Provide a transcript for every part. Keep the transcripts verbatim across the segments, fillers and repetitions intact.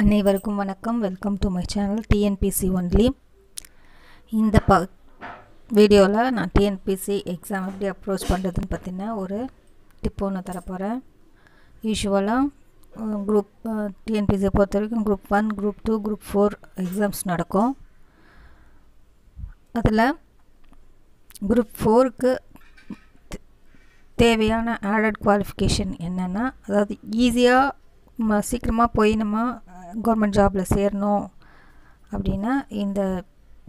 அனைவருக்கும் வணக்கம். Welcome to my channel TNPSC only. இந்த ப வீடியோவில் நான் டிஎன்பிசி எக்ஸாம் எப்படி அப்ரோச் பண்ணுறதுன்னு பார்த்தீங்கன்னா ஒரு டிப் ஒன்று தரப்போகிறேன். யூஸ்வலாக குரூப் டிஎன்பிசியை பொறுத்த வரைக்கும் group one, group two, group four exams நடக்கும். அதில் குரூப் ஃபோருக்கு தேவையான ஆடட் குவாலிஃபிகேஷன் என்னென்னா, அதாவது ஈஸியாக நம்ம சீக்கிரமாக போய் நம்ம கவர்மெண்ட் ஜாபில் சேரணும் அப்படின்னா இந்த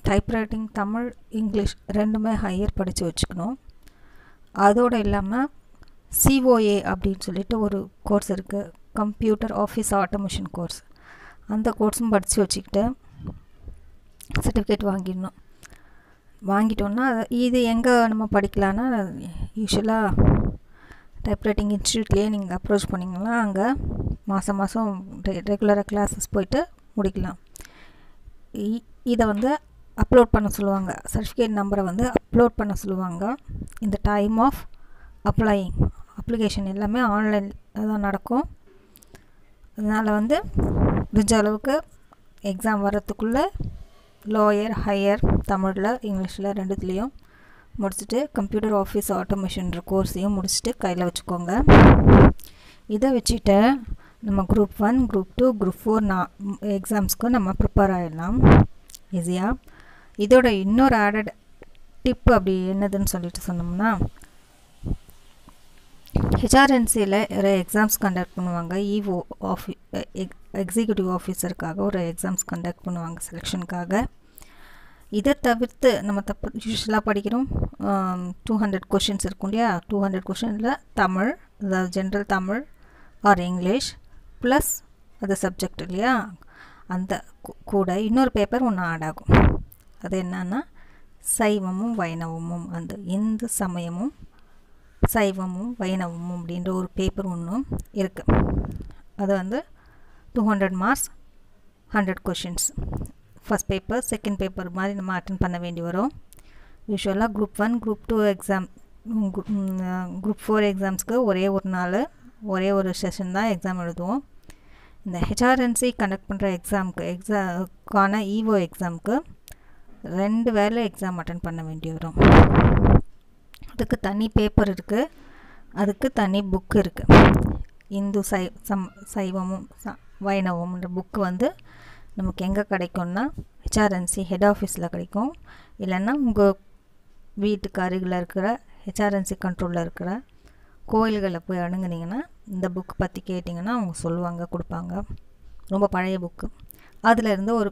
டைப்ரைட்டிங் தமிழ் இங்கிலீஷ் ரெண்டுமே ஹையர் படித்து வச்சுக்கணும். அதோடு இல்லாமல் சிஓஏ அப்படின்னு சொல்லிட்டு ஒரு கோர்ஸ் இருக்குது, கம்ப்யூட்டர் ஆஃபீஸ் ஆட்டோமேஷன் கோர்ஸ். அந்த கோர்ஸும் படித்து வச்சுக்கிட்டு சர்டிஃபிகேட் வாங்கிடணும். வாங்கிட்டோன்னா இது எங்கே நம்ம படிக்கலான்னா, யூஸ்வலாக டைப்ரைட்டிங் இன்ஸ்டியூட்லேயே நீங்கள் அப்ரோச் பண்ணிங்கன்னா அங்கே மாதம் மாதம் ரெ ரெகுலராக கிளாஸஸ் போயிட்டு முடிக்கலாம். இதை வந்து அப்லோட் பண்ண சொல்லுவாங்க, சர்டிஃபிகேட் நம்பரை வந்து அப்லோட் பண்ண சொல்லுவாங்க. இந்த டைம் ஆஃப் அப்ளையிங் அப்ளிகேஷன் எல்லாமே ஆன்லைன் தான் நடக்கும். அதனால் வந்து முடிஞ்ச அளவுக்கு எக்ஸாம் வர்றதுக்குள்ளே லோயர் ஹையர் தமிழில் இங்கிலீஷில் ரெண்டுத்துலேயும் முடிச்சுட்டு கம்ப்யூட்டர் ஆஃபீஸ் ஆட்டோமேஷன்ற கோர்ஸையும் முடிச்சுட்டு கையில் வச்சுக்கோங்க. இதை வச்சுட்டு நம்ம group one, group two, group four நான் எக்ஸாம்ஸ்க்கு நம்ம ப்ரிப்பேர் ஆகிடலாம் ஈஸியாக. இதோட இன்னொரு ஆடட் டிப்பு அப்படி என்னதுன்னு சொல்லிட்டு சொன்னோம்னா, ஹெச்ஆர்என்சியில் ஒரு எக்ஸாம்ஸ் கண்டக்ட் பண்ணுவாங்க. இஓ ஆஃபி எக் எக்ஸிக்யூட்டிவ் ஆஃபீஸருக்காக ஒரு எக்ஸாம்ஸ் கண்டக்ட் பண்ணுவாங்க செலெக்ஷனுக்காக. இதை தவிர்த்து நம்ம தப்பு யூஸ்வலாக படிக்கிறோம். டூ ஹண்ட்ரட் கொஷின்ஸ் இருக்கும் இல்லையா, டூ ஹண்ட்ரட் கொஷினில் தமிழ், அதாவது general Tamil or English plus அது சப்ஜெக்ட் இல்லையா, அந்த கூட இன்னொரு பேப்பர் ஒன்று ஆட் ஆகும். அது என்னன்னா சைவமும் வைணவமும், அந்த இந்து சமயமும் சைவமும் வைணவமும் அப்படின்ற ஒரு பேப்பர் ஒன்றும் இருக்குது. அது வந்து two hundred marks, hundred questions, first paper second paper மாதிரி நம்ம அட்டன் பண்ண வேண்டி வரும். யூஸ்வலாக group one, group two exam, group four எக்ஸாம்ஸ்க்கு ஒரே ஒரு நாள் ஒரே ஒரு செஷன் தான் எக்ஸாம் எழுதுவோம். இந்த ஹெச்ஆர்என்சி கண்டக்ட் பண்ணுற எக்ஸாமுக்கு எக்ஸாக்கான இஓ எக்ஸாமுக்கு ரெண்டு வேளை எக்ஸாம் அட்டன் பண்ண வேண்டி வரும். அதுக்கு தனி பேப்பர் இருக்குது, அதுக்கு தனி புக்கு இருக்குது. இந்து சை சம் சைவமும் வைணவம்ன்ற புக்கு வந்து நமக்கு எங்கே கிடைக்கும்னா ஹெச்ஆர்என்சி ஹெட் ஆஃபீஸில் கிடைக்கும். இல்லைன்னா உங்கள் வீட்டுக்கு அருகில் இருக்கிற ஹெச்ஆர்என்சி கண்ட்ரோலில் இருக்கிற கோயில்களை போய் அணுங்குனிங்கன்னா இந்த புக்கு பற்றி கேட்டிங்கன்னா அவங்க சொல்லுவாங்க, கொடுப்பாங்க. ரொம்ப பழைய புக்கு. அதிலேருந்து ஒரு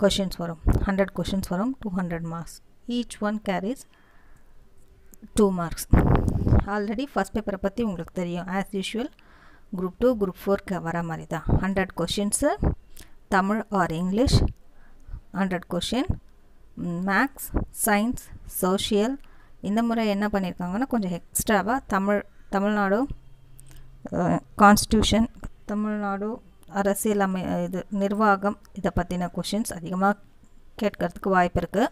கொஷின்ஸ் வரும், ஹண்ட்ரட் கொஷின்ஸ் வரும், two hundred marks. Each one carries two marks. Already first பேப்பரை பற்றி உங்களுக்கு தெரியும். As usual group two, group ஃபோருக்கு வர மாதிரி தான். Hundred questions Tamil or English, hundred question maths, science, social. இந்த முறை என்ன பண்ணியிருக்காங்கன்னா கொஞ்சம் எக்ஸ்ட்ராவாக தமிழ், தமிழ்நாடு கான்ஸ்டியூஷன், தமிழ்நாடு அரசியல் அமை இது நிர்வாகம் இதை பற்றின கொஷின்ஸ் அதிகமாக கேட்கறதுக்கு வாய்ப்பு இருக்குது.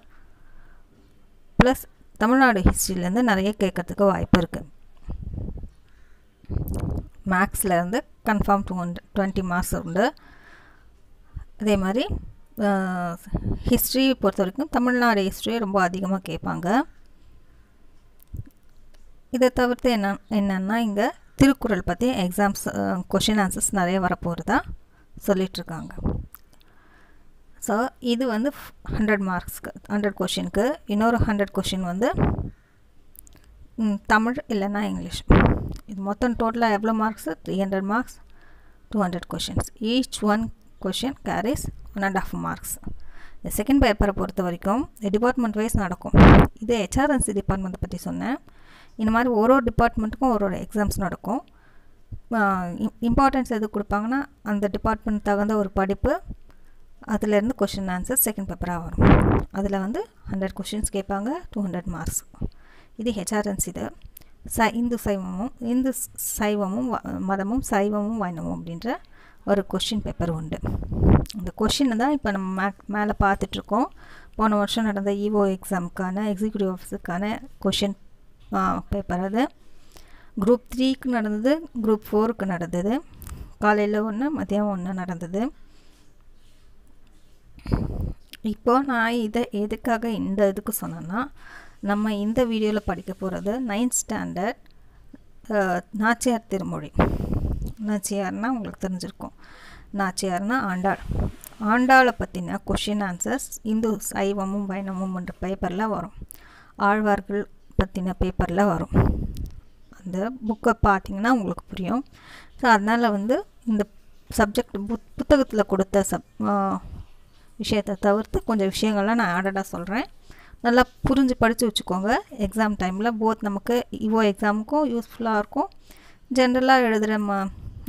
ப்ளஸ் தமிழ்நாடு ஹிஸ்ட்ரியிலேருந்து நிறைய கேட்கறதுக்கு வாய்ப்பு இருக்குது. மேக்ஸ்லேருந்து confirm two hundred twenty marks உண்டு. அதே மாதிரி ஹிஸ்ட்ரி பொறுத்த வரைக்கும் தமிழ்நாடு ஹிஸ்ட்ரியை ரொம்ப அதிகமாக கேட்பாங்க. இதை தவிர்த்து என்ன என்னென்னா இங்கே திருக்குறள் பற்றி எக்ஸாம்ஸ் கொஷின் ஆன்சர்ஸ் நிறைய வரப்போகிறதா சொல்லிகிட்ருக்காங்க. ஸோ இது வந்து ஹண்ட்ரட் மார்க்ஸ்க்கு, ஹண்ட்ரட் கொஷினுக்கு. இன்னொரு ஹண்ட்ரட் கொஷின் வந்து தமிழ் இல்லைன்னா இங்கிலீஷ். இது மொத்தம் டோட்டலாக எவ்வளோ marks? Three hundred marks, two hundred questions. Each one question carries one and half marks. இந்த செகண்ட் பேப்பரை பொறுத்த வரைக்கும் டிபார்ட்மெண்ட் வைஸ் நடக்கும். இது ஹெச்ஆர்என்சி டிபார்ட்மெண்ட்டை பற்றி சொன்னேன். இந்த மாதிரி ஒரு ஒரு டிபார்ட்மெண்ட்டுக்கும் ஒரு ஒரு எக்ஸாம்ஸ் நடக்கும். இம்பார்ட்டன்ஸ் எது கொடுப்பாங்கன்னா அந்த டிபார்ட்மெண்ட் தகுந்த ஒரு படிப்பு, அதிலேருந்து கொஷின் ஆன்சர் செகண்ட் பேப்பராக வரும். அதில் வந்து ஹண்ட்ரட் கொஷின்ஸ் கேட்பாங்க, டூ ஹண்ட்ரட் மார்க்ஸ். இது ஹெச்ஆர்என்சி. இது ச இந்து சைவமும் இந்து சைவமும் மதமும் சைவமும் வைணவம் அப்படின்ற ஒரு கொஷின் பேப்பர் உண்டு. இந்த கொஷினை தான் இப்போ நம்ம மே மேலே பார்த்துட்ருக்கோம். போன வருஷம் நடந்த இஓ எக்ஸாமுக்கான எக்ஸிக்யூட்டிவ் ஆஃபீஸருக்கான கொஷின் பேப்பர் அது. குரூப் த்ரீக்கு நடந்தது, குரூப் ஃபோருக்கு நடந்தது. காலையில் ஒன்று, மதியம் ஒன்று நடந்தது. இப்போ நான் இதை எதுக்காக இந்த இதுக்கு சொன்னேன்னா, நம்ம இந்த வீடியோவில் படிக்க போகிறது நைன்த் ஸ்டாண்டர்ட் நாச்சியார் திருமொழி. நாச்சியார்னால் உங்களுக்கு தெரிஞ்சிருக்கும். நாச்சியார்னால் ஆண்டாள். ஆண்டாளை பற்றின கொஷின் ஆன்சர்ஸ் இந்து சைவமும் வைணமும் என்ற பேப்பரில் வரும். ஆழ்வார்கள் பற்றின பேப்பரில் வரும். அந்த புக்கை பார்த்திங்கன்னா உங்களுக்கு புரியும். ஸோ அதனால் வந்து இந்த சப்ஜெக்ட் புத் புத்தகத்தில் கொடுத்த சப் விஷயத்தை தவிர்த்து கொஞ்சம் விஷயங்கள்லாம் நான் ஆடடாக சொல்கிறேன். நல்லா புரிஞ்சு படித்து வச்சுக்கோங்க. எக்ஸாம் டைமில் போத் நமக்கு இவ்வோ எக்ஸாமுக்கும் யூஸ்ஃபுல்லாக இருக்கும். ஜென்ரலாக எழுதுகிற ம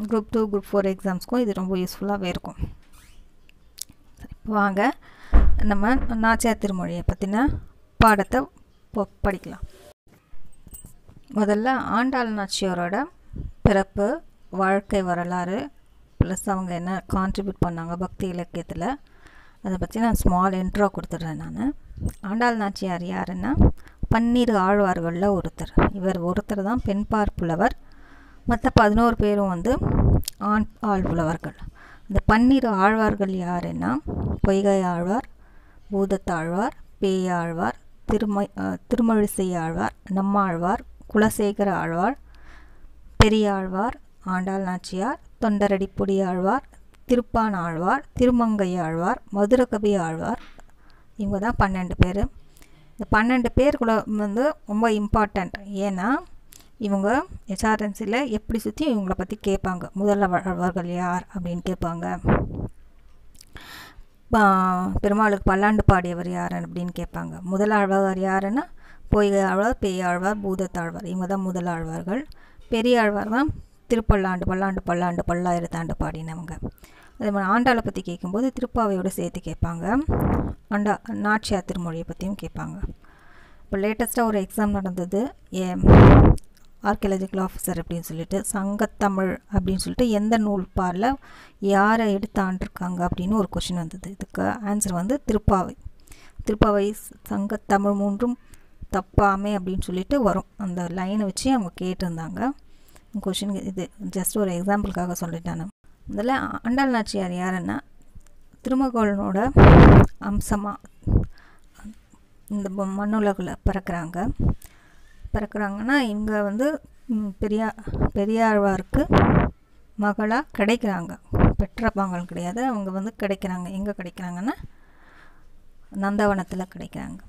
குரூப் டூ குரூப் ஃபோர் எக்ஸாம்ஸ்க்கும் இது ரொம்ப யூஸ்ஃபுல்லாகவே இருக்கும். இப்போ வாங்க நம்ம நாச்சியார் திருமொழியை பற்றின பாடத்தை படிக்கலாம். முதல்ல ஆண்டாள் நாச்சியாரோட பிறப்பு, வாழ்க்கை வரலாறு, ப்ளஸ் அவங்க என்ன கான்ட்ரிபியூட் பண்ணாங்க பக்தி இலக்கியத்தில், அதை பற்றி நான் ஸ்மால் இன்ட்ரோ கொடுத்துட்றேன். நான் ஆண்டாள் நாச்சியார் யாருன்னா பன்னிரு ஆழ்வார்களில் ஒருத்தர். இவர் ஒருத்தர் தான் பெண்பார் புலவர். மற்ற பதினோரு பேரும் வந்து ஆண் ஆள் புலவர்கள். இந்த பன்னிரு ஆழ்வார்கள் யாருன்னா பொய்கை ஆழ்வார், பூதத்தாழ்வார், பேய் ஆழ்வார், திரும திருமழிசை ஆழ்வார், நம்ம ஆழ்வார், குலசேகர ஆழ்வார், பெரிய ஆழ்வார், ஆண்டாள் நாச்சியார், தொண்டரடிப்பொடி ஆழ்வார், திருப்பான் ஆழ்வார், திருமங்கை ஆழ்வார், மதுரகவி ஆழ்வார். இவங்க தான் பன்னெண்டு பேர். இந்த பன்னெண்டு பேர் கூட வந்து ரொம்ப இம்பார்ட்டண்ட். ஏன்னா இவங்க ஹெச்ஆர்என்சியில் எப்படி சுற்றி இவங்கள பற்றி கேட்பாங்க. முதல்ல ஆழ்வார்கள் யார் அப்படின்னு கேட்பாங்க. பெருமாளுக்கு பல்லாண்டு பாடியவர் யார் அப்படின்னு கேட்பாங்க. முதல் ஆழ்வார் யாருன்னா பொய்கை ஆழ்வார், பேய் ஆழ்வார், பூதத்தாழ்வார். இவங்க தான் முதல் ஆழ்வார்கள். பெரிய ஆழ்வார் தான் திருப்பல்லாண்டு பல்லாண்டு பல்லாண்டு பல்லாயிரத்தாண்டு பாடினவங்க. அதே மாதிரி ஆண்டாளை பற்றி கேட்கும்போது திருப்பாவையோடு சேர்த்து கேட்பாங்க. ஆண்டா நாச்சியார் திருமொழியை பற்றியும் கேட்பாங்க. இப்போ லேட்டஸ்ட்டாக ஒரு எக்ஸாம் நடந்தது, ஏ ஆர்கியாலஜிக்கல் ஆஃபீஸர் அப்படின்னு சொல்லிட்டு, சங்கத்தமிழ் அப்படின்னு சொல்லிட்டு எந்த நூல் பாரில் யாரை எடுத்தாண்டிருக்காங்க அப்படின்னு ஒரு கொஷின் வந்தது. இதுக்கு ஆன்சர் வந்து திருப்பாவை. திருப்பாவை சங்கத்தமிழ் மூன்றும் தப்பாமே அப்படின்னு சொல்லிட்டு வரும். அந்த லைனை வச்சு அவங்க கேட்டிருந்தாங்க கொஷின். இது ஜஸ்ட் ஒரு எக்ஸாம்பிளுக்காக சொல்லிட்டானு. முதல்ல ஆண்டாள் நாச்சியார் யாருன்னா திருமகோளனோட அம்சமாக இந்த மண்ணுலகில் பிறக்கிறாங்க. பிறக்கிறாங்கன்னா இவங்க வந்து பெரியா பெரியாழ்வாருக்கு மகளாக கிடைக்கிறாங்க. பெற்ற பாங்கல் கிடையாது, அவங்க வந்து கிடைக்கிறாங்க. எங்கே கிடைக்கிறாங்கன்னா நந்தவனத்தில் கிடைக்கிறாங்க.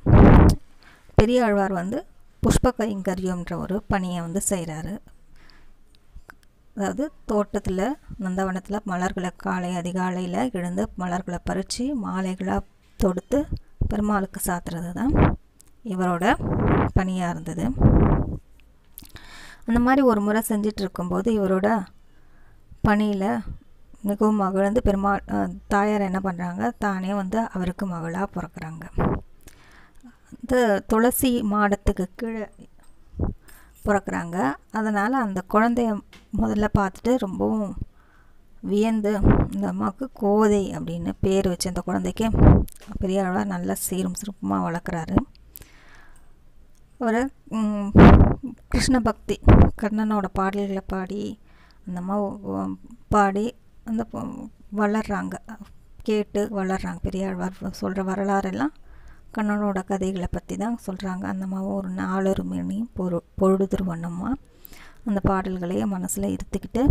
பெரியாழ்வார் வந்து புஷ்ப கைங்கரியம்ன்ற ஒரு பணியை வந்து செய்கிறாரு. அதாவது தோட்டத்தில் நந்தவனத்தில் மலர்களை காலை அதிகாலையில் எழுந்து மலர்களை பறித்து மாலைகளாக தொடுத்து பெருமாளுக்கு சாத்துறது தான் இவரோட பணியாக இருந்தது. அந்த மாதிரி ஒரு முறை செஞ்சிட்டு இருக்கும்போது இவரோட பணியில் மிகவும் மகிழ்ந்து பெருமாள் தாயார் என்ன பண்ணுறாங்க, தானே வந்து அவருக்கு மகளாக பிறக்கிறாங்க. இந்த துளசி மாடத்துக்கு கீழே பிறக்கிறாங்க. அதனால் அந்த குழந்தைய முதல்ல பார்த்துட்டு ரொம்பவும் வியந்து இந்த அம்மாவுக்கு கோதை அப்படின்னு பேர் வச்சு அந்த குழந்தைக்கு பெரியாழ்வார் நல்லா சீரும் சிறப்புமாக வளர்க்குறாரு. ஒரு கிருஷ்ண பக்தி கர்ணனோட பாடல்களை பாடி அந்த அம்மா பாடி அந்த வளர்கிறாங்க, கேட்டு வளர்கிறாங்க. பெரியாழ்வார் சொல்கிற வரலாறெல்லாம் கண்ணனோட கதைகளை பற்றி தான் சொல்கிறாங்க. அந்த அம்மாவும் ஒரு நாலொரு மணி பொரு பொழுதுரு வண்ணமாக அந்த பாடல்களையே மனசில் இருத்திக்கிட்டு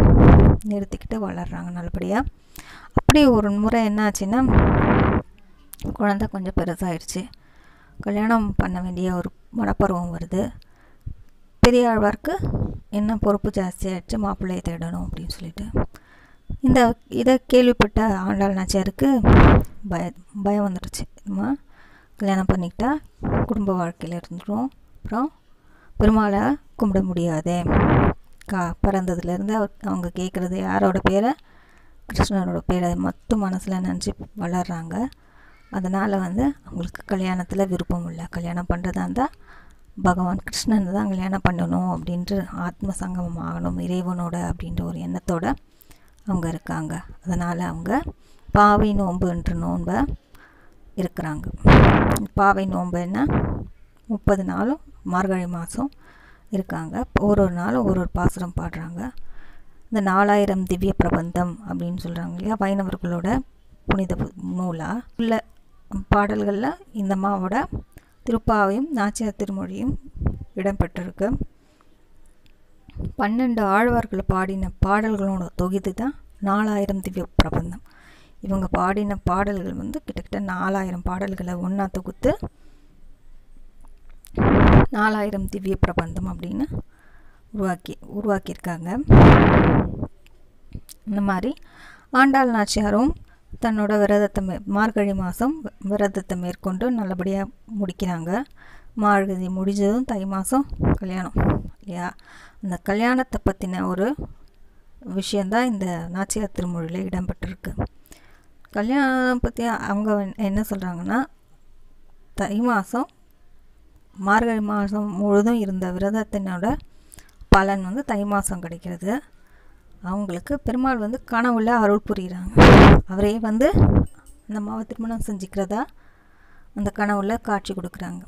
நிறுத்திக்கிட்டு வளர்கிறாங்க நல்லபடியாக. அப்படி ஒரு முறை என்ன ஆச்சுன்னா குழந்தை கொஞ்சம் பெருசாகிடுச்சு. கல்யாணம் பண்ண வேண்டிய ஒரு மனப்பருவம் வருது. பெரியாழ்வார்க்கு என்ன பொறுப்பு ஜாஸ்தியாகிடுச்சு, மாப்பிள்ளையை தேடணும் அப்படின்னு சொல்லிட்டு. இந்த இதை கேள்விப்பட்ட ஆண்டாள் நாச்சியாருக்கு பய பயம் வந்துடுச்சு. நம்ம கல்யாணம் பண்ணிக்கிட்டா குடும்ப வாழ்க்கையில் இருந்துடும், அப்புறம் பெருமாளை கும்பிட முடியாதே. கா பிறந்ததுலேருந்து அவங்க கேட்குறது யாரோட பேரை, கிருஷ்ணனோட பேரை மட்டும் மனசில் நினச்சி வளர்கிறாங்க. அதனால் வந்து அவங்களுக்கு கல்யாணத்தில் விருப்பம் இல்லை. கல்யாணம் பண்ணுறதா இருந்தால் பகவான் கிருஷ்ணன் தான் கல்யாணம் பண்ணணும் அப்படின்ற ஆத்ம சங்கமம் ஆகணும் இறைவனோட அப்படின்ற ஒரு எண்ணத்தோடு அவங்க இருக்காங்க. அதனால் அவங்க பாவை நோன்புன்ற நோன்பை இருக்கிறாங்க. பாவை நோன்புன்னா முப்பது நாளும் மார்கழி மாதம் இருக்காங்க. ஒரு ஒரு நாளும் ஒரு ஒரு பாசுரம் பாடுறாங்க. இந்த நாலாயிரம் திவ்ய பிரபந்தம் அப்படின்னு சொல்கிறாங்க இல்லையா, வைணவர்களோட புனித நூலாக உள்ள பாடல்களில் இந்த அம்மாவோட திருப்பாவையும் நாச்சியார் திருமொழியும் இடம்பெற்றிருக்கு. பன்னெண்டு ஆழ்வார்கள் பாடின பாடல்களோட தொகுதி தான் நாலாயிரம் திவ்ய பிரபந்தம். இவங்க பாடின பாடல்கள் வந்து கிட்டத்தட்ட நாலாயிரம் பாடல்களை ஒன்றா தொகுத்து நாலாயிரம் திவ்ய பிரபந்தம் அப்படின்னு உருவாக்கி உருவாக்கியிருக்காங்க. இந்த மாதிரி ஆண்டாள் நாச்சியாரும் தன்னோட விரதத்தை மே மார்கழி மாதம் விரதத்தை மேற்கொண்டு நல்லபடியாக முடிக்கிறாங்க. மார்கழி முடிஞ்சதும் தை மாதம் கல்யாணம் இல்லையா, அந்த கல்யாணத்தை பற்றின ஒரு விஷயந்தான் இந்த நாச்சியார் திருமொழியில் இடம்பெற்றிருக்கு. கல்யாணம் பற்றி அவங்க என்ன சொல்கிறாங்கன்னா, தை மாதம் மார்கழி மாதம் முழுதும் இருந்த விரதத்தினோட பலன் வந்து தை மாதம் கிடைக்கிறது. அவங்களுக்கு பெருமாள் வந்து கனவுல அருள் புரிகிறாங்க. அவரே வந்து அந்த அம்மாவை திருமணம் செஞ்சுக்கிறதா அந்த கனவுல காட்சி கொடுக்குறாங்க.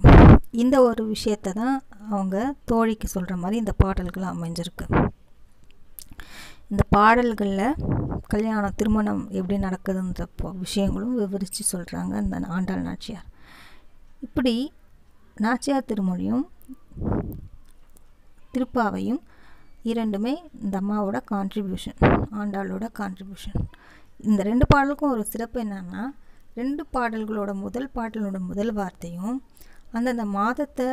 இந்த ஒரு விஷயத்தை தான் அவங்க தோழிக்கு சொல்கிற மாதிரி இந்த பாடல்கள் அமைஞ்சிருக்கு. இந்த பாடல்களில் கல்யாணம் திருமணம் எப்படி நடக்குதுன்ற விஷயங்களும் விவரித்து சொல்கிறாங்க அந்த ஆண்டாள் நாச்சியார். இப்படி நாச்சியார் திருமொழியும் திருப்பாவையும் இரண்டுமே இந்த அம்மாவோட கான்ட்ரிபியூஷன், ஆண்டாளோட கான்ட்ரிபியூஷன். இந்த ரெண்டு பாடலுக்கும் ஒரு சிறப்பு என்னன்னா, ரெண்டு பாடல்களோட முதல் பாடலோட முதல் வார்த்தையும் அந்தந்த மாதத்தை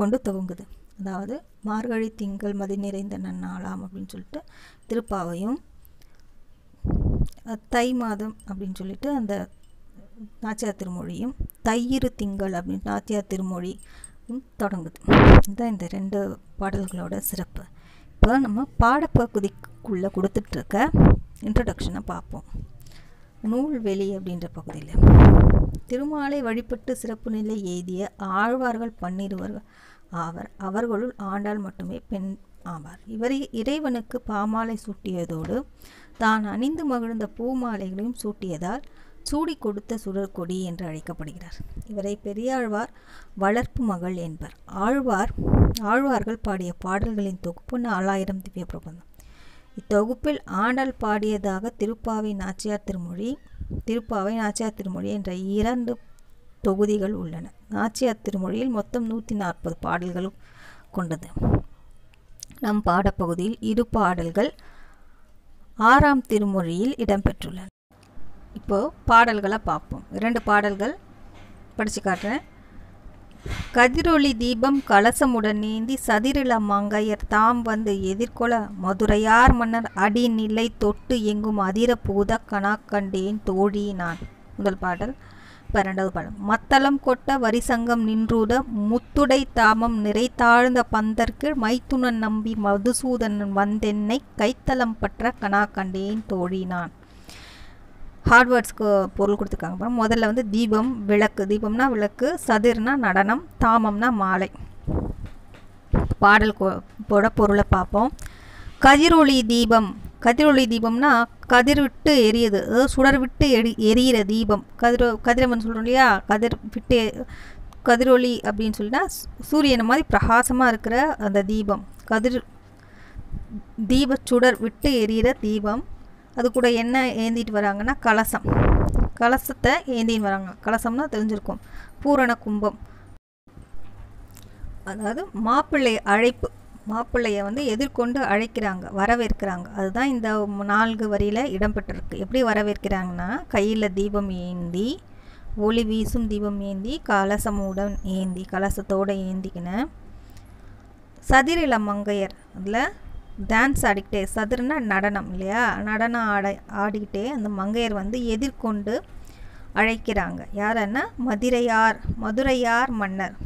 கொண்டு துவங்குது. அதாவது மார்கழி திங்கள் மதி நிறைந்த நன்னாளாம் அப்படின்னு சொல்லிட்டு திருப்பாவையும், தை மாதம் அப்படின்னு சொல்லிட்டு அந்த நாச்சியார் திருமொழியும், தையிரு திங்கள் அப்படின்னு நாச்சியார் திருமொழி தொடங்குது. இதுதான் இந்த ரெண்டு பாடல்களோட சிறப்பு. இப்போ நம்ம பாடப்பகுதிக்குள்ளே கொடுத்துட்ருக்க இன்ட்ரடக்ஷனை பார்ப்போம். நூல்வெளி அப்படின்ற பகுதியில் திருமாலை வழிபட்டு சிறப்பு நிலை எய்திய ஆழ்வார்கள் பன்னிருவர் ஆவர். அவர்களுள் ஆண்டாள் மட்டுமே பெண் ஆவார். இவரை இறைவனுக்கு பாமாலை சூட்டியதோடு தான் அணிந்து மகிழ்ந்த பூமாலைகளையும் சூட்டியதால் சூடி கொடுத்த சுடர்கொடி என்று அழைக்கப்படுகிறார். இவரை பெரியாழ்வார் வளர்ப்பு மகள் என்பர். ஆழ்வார் ஆழ்வார்கள் பாடிய பாடல்களின் தொகுப்பு நாலாயிரம் திவ்ய பிரபந்தம். இத்தொகுப்பில் ஆண்டாள் பாடியதாக திருப்பாவை நாச்சியார் திருமொழி திருப்பாவை நாச்சியார் திருமொழி என்ற இரண்டு தொகுதிகள் உள்ளன. நாச்சியார் திருமொழியில் மொத்தம் நூற்றி நாற்பது பாடல்கள் கொண்டது. நம் பாடப்பகுதியில் இரு பாடல்கள் ஆறாம் திருமொழியில் இடம்பெற்றுள்ளன. இப்போது பாடல்களை பார்ப்போம். இரண்டு பாடல்கள் படித்து காட்டுறேன். கதிரொளி தீபம் கலசமுடன் நீந்தி சதிரில மங்கையர் தாம் வந்து எதிர்கொள மதுரையார் மன்னர் அடி நிலை தொட்டு எங்கும் அதிர பூத கணா கண்டேன் தோழி நான். முதல் பாடல். இப்போ ரெண்டாவது பாடல். மத்தளம் கொட்ட வரிசங்கம் நின்றூத முத்துடை தாமம் நிறை தாழ்ந்த பந்தற்கு மைத்துனன் நம்பி மதுசூதனன் வந்தென்னை கைத்தளம் பற்ற கணா கண்டேன் தோழி நான். ஹார்ட்வேர்ட்ஸ்க்கு பொருள் கொடுத்துருக்காங்க. முதல்ல வந்து தீபம் விளக்கு, தீபம்னா விளக்கு, சதிர்னா நடனம், தாமம்னா மாலை. பாடல் போட பொருளை பார்ப்போம். கதிரொளி தீபம், கதிரொளி தீபம்னா கதிர் விட்டு எரியுது, அதாவது சுடர் விட்டு எரி எரியிற தீபம். கதிர கதிரவன் சொல்கிறோம் இல்லையா, கதிர் விட்டு கதிரொளி அப்படின்னு சொல்லினா சூரியனை மாதிரி பிரகாசமாக இருக்கிற அந்த தீபம், கதிர் தீப சுடர் விட்டு எரியிற தீபம். அது கூட என்ன ஏந்திட்டு வராங்கன்னா கலசம், கலசத்தை ஏந்தின்னு வராங்க. கலசம்னா தெரிஞ்சிருக்கும், பூரண கும்பம். அதாவது மாப்பிள்ளை அழைப்பு, மாப்பிள்ளையை வந்து எதிர்கொண்டு அழைக்கிறாங்க, வரவேற்கிறாங்க. அதுதான் இந்த நான்கு வரியில் இடம்பெற்றிருக்கு. எப்படி வரவேற்கிறாங்கன்னா, கையில் தீபம் ஏந்தி, ஒளி வீசும் தீபம் ஏந்தி, கலசமுடன் ஏந்தி, கலசத்தோடு ஏந்திக்கின சதிரில மங்கையர். அதில் டான்ஸ் ஆடிக்கிட்டே, சதுரனா நடனம் இல்லையா, நடனம் ஆட ஆடிக்கிட்டே அந்த மங்கையர் வந்து எதிர்கொண்டு அழைக்கிறாங்க. யாருன்னா மதுரையார், மதுரையார் மன்னர்.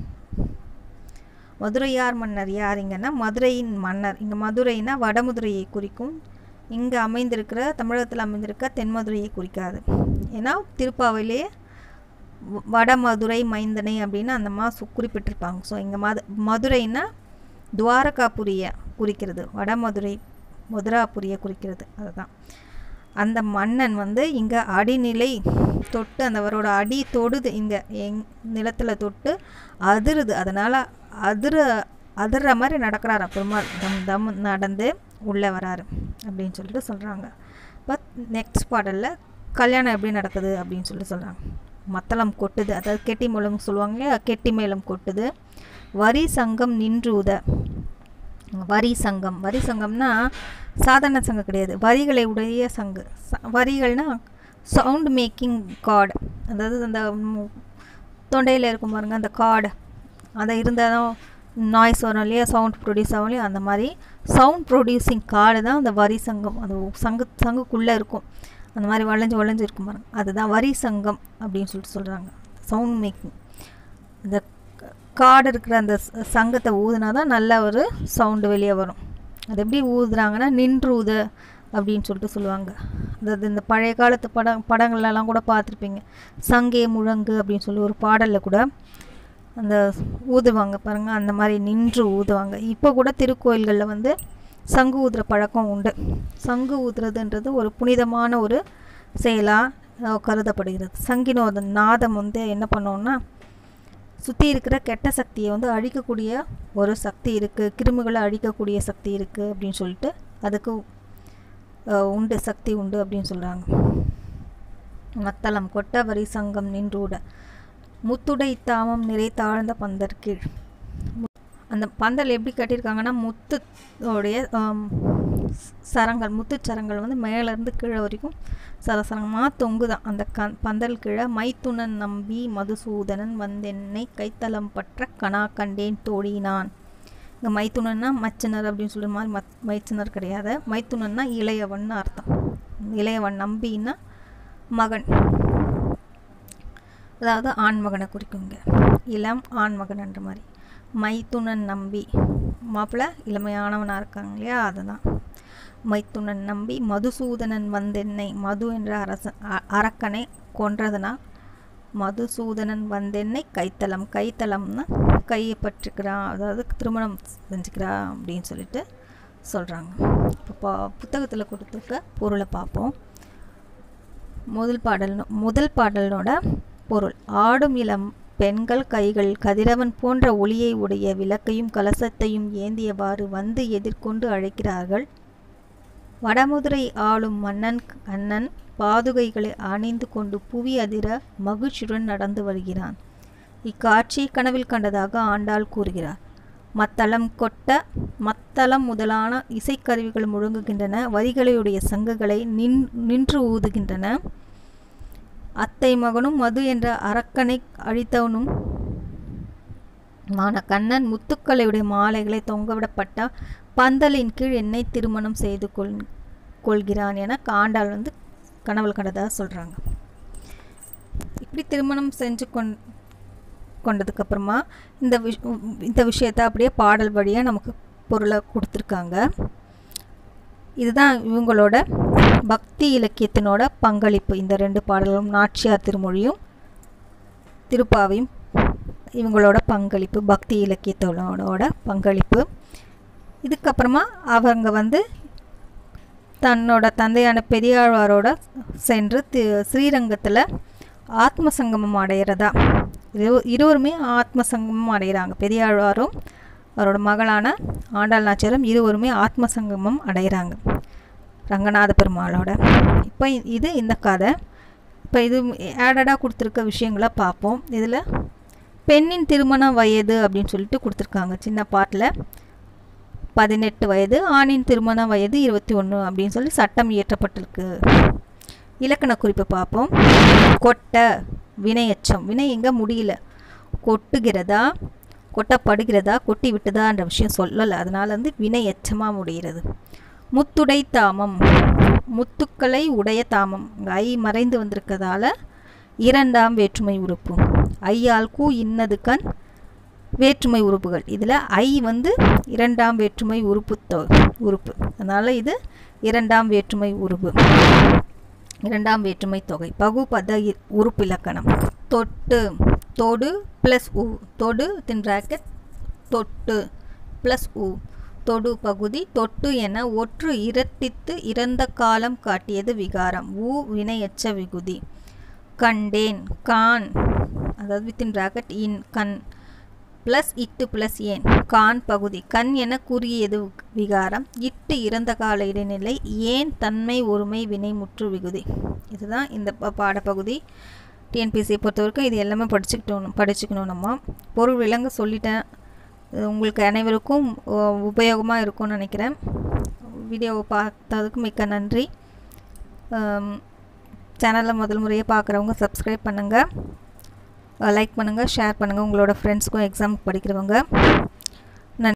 மதுரையார் மன்னர் யாருங்கன்னா மதுரையின் மன்னர். இங்கே மதுரைனா வடமதுரையை குறிக்கும், இங்கே அமைந்திருக்கிற தமிழகத்தில் அமைந்திருக்க தென்மதுரையை குறிக்காது. ஏன்னா திருப்பாவையிலேயே வடமதுரை மைந்தனை அப்படின்னு அந்த மா குறிப்பிட்டிருப்பாங்க. ஸோ இங்கே மது மதுரைனா துவாரகாபுரிய குறிக்கிறது, வடமதுரை மதுராபுரிய குறிக்கிறது. அதுதான் அந்த மன்னன் வந்து இங்கே அடிநிலை தொட்டு, அந்த அவரோட அடி தொடுது, இங்கே எங் நிலத்தில் தொட்டு அதிருது. அதனால் அதிர அதிர்ற மாதிரி நடக்கிறார் பெருமாள், தம் தம் நடந்து உள்ளே வராரு அப்படின்னு சொல்லிட்டு சொல்கிறாங்க. பட் நெக்ஸ்ட் பாடலில் கல்யாணம் எப்படி நடக்குது அப்படின்னு சொல்லி சொல்கிறாங்க. மத்தளம் கொட்டுது, அதாவது கெட்டி மேளம் சொல்லுவாங்க இல்லையா, கெட்டி மேளம் கொட்டுது. வரி சங்கம் நின்று உத, வரி சங்கம், வரி சங்கம்னா சாதாரண சங்கம் கிடையாது, வரிகளை உடைய சங்கு. வரிகள்னா சவுண்ட் மேக்கிங் கார்டு, அதாவது அந்த தொண்டையில் இருக்கும் பாருங்கள் அந்த கார்டு, அதை இருந்தாலும் நாய்ஸ் வரும் இல்லையா, சவுண்ட் ப்ரொடியூஸ் ஆகும் இல்லையா, அந்த மாதிரி சவுண்ட் ப்ரொடியூசிங் கார்டு தான் அந்த வரி சங்கம். அது சங்கு சங்குக்குள்ளே இருக்கும், அந்த மாதிரி வளைஞ்சு வளைஞ்சு இருக்கும் பாருங்க, அதுதான் வரி சங்கம் அப்படின்னு சொல்லிட்டு சொல்கிறாங்க. சவுண்ட் மேக்கிங் அந்த கார்டு இருக்கிற அந்த சங்கத்தை ஊதுனா தான் நல்ல ஒரு சவுண்டு வெளியே வரும். அது எப்படி ஊதுறாங்கன்னா நின்று ஊது அப்படின்னு சொல்லிட்டு சொல்லுவாங்க. அதாவது இந்த பழைய காலத்து படம் படங்கள்லாம் கூட பார்த்துருப்பீங்க, சங்கே முழங்கு அப்படின்னு சொல்லி ஒரு பாடலில் கூட அந்த ஊதுவாங்க பாருங்கள், அந்த மாதிரி நின்று ஊதுவாங்க. இப்போ கூட திருக்கோயில்களில் வந்து சங்கு ஊதுற பழக்கம் உண்டு. சங்கு ஊதுறதுன்றது ஒரு புனிதமான ஒரு செயலாக கருதப்படுகிறது. சங்கினோத நாதம் வந்து என்ன பண்ணோன்னா சுற்றி இருக்கிற கெட்ட சக்தியை வந்து அழிக்கக்கூடிய ஒரு சக்தி இருக்குது, கிருமிகளை அழிக்கக்கூடிய சக்தி இருக்குது அப்படின்னு சொல்லிட்டு அதுக்கு உண்டு சக்தி உண்டு அப்படின்னு சொல்கிறாங்க. மத்தளம் கொட்ட வரி சங்கம் நின்றூட முத்துடை தாமம் நிறை தாழ்ந்த பந்தர் கீழ். அந்த பந்தல் எப்படி கட்டியிருக்காங்கன்னா முத்துடைய சரங்கள், முத்து சரங்கள் வந்து மேலேருந்து கீழே வரைக்கும் சரசரமாக தொங்குதான். அந்த க பந்தல் கீழே மைத்துனன் நம்பி மதுசூதனன் வந்தென்னை கைத்தளம் பற்ற கணா கண்டேன் தோழினான். இங்கே மைத்துனன்னா மச்சனர் அப்படின்னு சொல்கிற மாதிரி மத் மைச்சனர் கிடையாது, மைத்துனன்னா இளையவன் அர்த்தம். இளையவன் நம்பின்னா மகன், அதாவது ஆண்மகனை குறிக்குங்க, இளம் ஆண்மகன்ன்ற மாதிரி. மைத்துனன் நம்பி மாப்பிள்ளை இளமையானவனாக இருக்காங்க இல்லையா, அதுதான் மைத்துனன் நம்பி மதுசூதனன் வந்தென்னை, மது என்ற அரசன் அரக்கனை கொன்றதுனால் மதுசூதனன் வந்தென்னை கைத்தளம், கைத்தளம்னா கையை பற்றிக்கிறான், அதாவது திருமணம் செஞ்சுக்கிறான் அப்படின்னு சொல்லிட்டு சொல்கிறாங்க. இப்போ புத்தகத்தில் கொடுத்துருக்க பொருளை பார்ப்போம். முதல் பாடல், முதல் பாடலோட பொருள்: ஆடும் இளம் பெண்கள் கைகள் கதிரவன் போன்ற ஒளியை உடைய விளக்கையும் கலசத்தையும் ஏந்தியவாறு வந்து எதிர்கொண்டு அழைக்கிறார்கள். வடமுதுரை ஆளும் மன்னன் அண்ணன் பாதுகைகளை அணிந்து கொண்டு புவி அதிர மகிழ்ச்சியுடன் நடந்து வருகிறான். இக்காட்சியை கனவில் கண்டதாக ஆண்டாள் கூறுகிறார். மத்தளம் கொட்ட, மத்தளம் முதலான இசைக்கருவிகள் முழங்குகின்றன, வரிகளையுடைய சங்குகளை நின் நின்று ஊதுகின்றன. அத்தை மகனும் மது என்ற அரக்கனை அழித்தவனும் மான கண்ணன் முத்துக்களையுடைய மாலைகளை தொங்கவிடப்பட்ட பந்தலின் கீழ் என்னை திருமணம் செய்து கொள் கொள்கிறான் என ஆண்டாள் வந்து கனவல் கண்டதாக சொல்கிறாங்க. இப்படி திருமணம் செஞ்சு கொண் கொண்டதுக்கப்புறமா இந்த விஷ் இந்த விஷயத்தை அப்படியே பாடல் வழியாக நமக்கு பொருளை கொடுத்துருக்காங்க. இதுதான் இவங்களோட பக்தி இலக்கியத்தினோட பங்களிப்பு. இந்த ரெண்டு பாடலும் நாச்சியார் திருமொழியும் திருப்பாவையும் இவங்களோட பங்களிப்பு, பக்தி இலக்கியத்தோட பங்களிப்பு. இதுக்கப்புறமா அவங்க வந்து தன்னோட தந்தையான பெரியாழ்வாரோட சென்று தி ஸ்ரீரங்கத்தில் ஆத்ம சங்கமம் அடைகிறதா, இரு இருவருமே ஆத்ம சங்கமம் அடைகிறாங்க. பெரியாழ்வாரும் அவரோட மகளான ஆண்டாள் நாச்சியாரும் இருவருமே ஆத்ம சங்கமம் அடைகிறாங்க ரங்கநாத பெருமாளோட. இப்போ இது இந்த கதை. இப்போ இது ஆடடாக கொடுத்துருக்க விஷயங்களை பார்ப்போம். இதில் பெண்ணின் திருமண வயது அப்படின்னு சொல்லிட்டு கொடுத்துருக்காங்க. சின்ன பாட்டில் பதினெட்டு வயது, ஆணின் திருமண வயது இருபத்தி ஒன்று அப்படின்னு சொல்லி சட்டம் இயற்றப்பட்டிருக்கு. இலக்கண குறிப்பை பார்ப்போம். கொட்ட வினையச்சம், வினை எங்கே முடியல, கொட்டுகிறதா, கொட்டப்படுகிறதா, கொட்டி விட்டுதான்ற விஷயம் சொல்லலை, அதனால் வந்து வினையச்சமாக முடிகிறது. முத்துடை தாமம், முத்துக்களை உடைய தாமம், ஐ மறைந்து வந்திருக்கிறதால இரண்டாம் வேற்றுமை உறுப்பு. ஐயால் கூ இன்னது கண் வேற்றுமை உறுப்புகள். இதில் ஐ வந்து இரண்டாம் வேற்றுமை உறுப்பு தொ உறுப்பு அதனால் இது இரண்டாம் வேற்றுமை உறுப்பு, இரண்டாம் வேற்றுமை தொகை. பகுபத உறுப்பு இலக்கணம். தொட்டு, தொடு ப்ளஸ் உ, தொடு தின் பிராக்கெட் தொட்டு ப்ளஸ் உ, தொடு பகுதி தொட்டு என ஒற்று இரட்டித்து இறந்த காலம் காட்டியது விகாரம், ஊ வினையச்ச விகுதி. கண்டேன், கான், அதாவது வித்தின் பிராக்கெட் இன் கண், plus it plus yen. Kan pagudi. Kan என கூறியது விகாரம். இட்டு இறந்த கால இடைநிலை ஏன் தன்மை ஒருமை வினை முற்று விகுதி. இதுதான் இந்த பாடப்பகுதி. T N P C பொறுத்தவரைக்கும் இது எல்லாமே படிச்சுக்கணும் படிச்சுக்கணும் நம்ம. பொருள் விளங்க சொல்லிட்டேன். உங்களுக்கு அனைவருக்கும் உபயோகமா இருக்கும்னு நினைக்கிறேன். வீடியோவை பார்த்ததுக்கு மிக்க நன்றி. சேனலை முதல் முறையா பார்க்கறவங்க subscribe பண்ணுங்க. லைக் பண்ணுங்க, ஷேர் பண்ணுங்க உங்களோட फ्रेंड्सக்கு எக்ஸாம் படிக்கிறவங்க